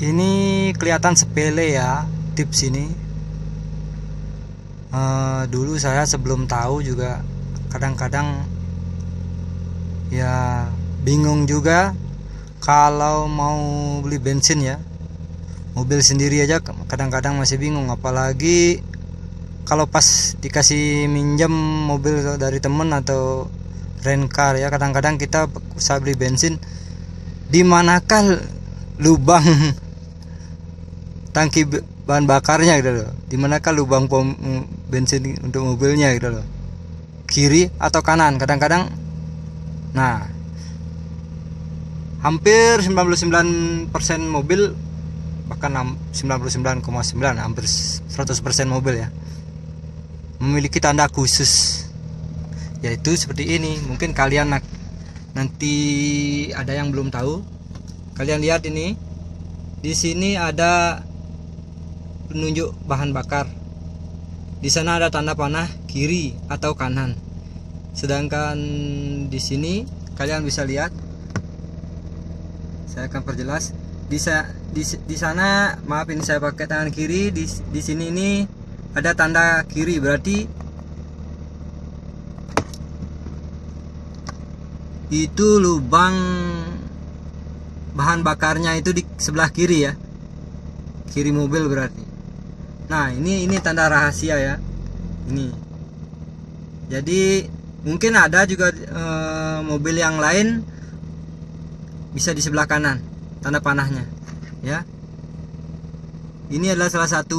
Ini kelihatan sepele ya tips ini. Dulu saya sebelum tahu juga kadang-kadang ya bingung juga kalau mau beli bensin ya. Mobil sendiri aja kadang-kadang masih bingung, apalagi kalau pas dikasih minjem mobil dari temen atau rent car ya. Kadang-kadang kita usah beli bensin, di manakah lubang tangki bahan bakarnya gitu loh, di manakah lubang pom bensin untuk mobilnya gitu loh, kiri atau kanan kadang-kadang. Nah, hampir 99% mobil, bahkan 99,9 hampir 100% mobil ya, memiliki tanda khusus yaitu seperti ini. Mungkin kalian nanti ada yang belum tahu, kalian lihat ini, di sini ada penunjuk bahan bakar. Di sana ada tanda panah kiri atau kanan. Sedangkan di sini kalian bisa lihat. Saya akan perjelas. Di sana, maaf ini saya pakai tangan kiri. Di sini ini ada tanda kiri, berarti itu lubang bahan bakarnya itu di sebelah kiri ya. Kiri mobil berarti. Nah, ini tanda rahasia ya. Ini. Jadi mungkin ada juga mobil yang lain bisa di sebelah kanan tanda panahnya ya. Ini adalah salah satu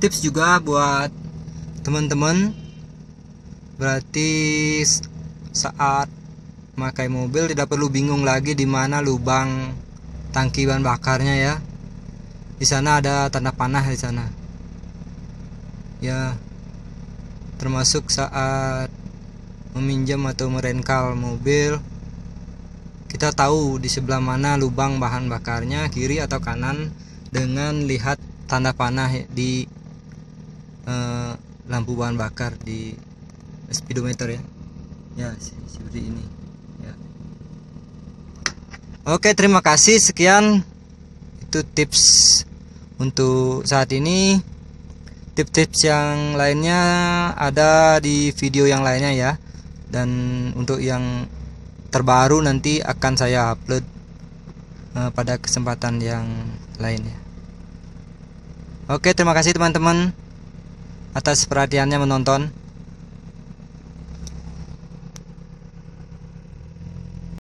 tips juga buat teman-teman. Berarti saat memakai mobil tidak perlu bingung lagi di mana lubang tangki bahan bakarnya ya. Di sana ada tanda panah di sana. Ya. Termasuk saat meminjam atau merenkal mobil, kita tahu di sebelah mana lubang bahan bakarnya, kiri atau kanan, dengan lihat tanda panah di lampu bahan bakar di speedometer ya. Ya, seperti ini ya. Oke, terima kasih, sekian itu tips untuk saat ini. Tips-tips yang lainnya ada di video yang lainnya ya, dan untuk yang terbaru nanti akan saya upload pada kesempatan yang lainnya. Oke, terima kasih teman-teman atas perhatiannya menonton.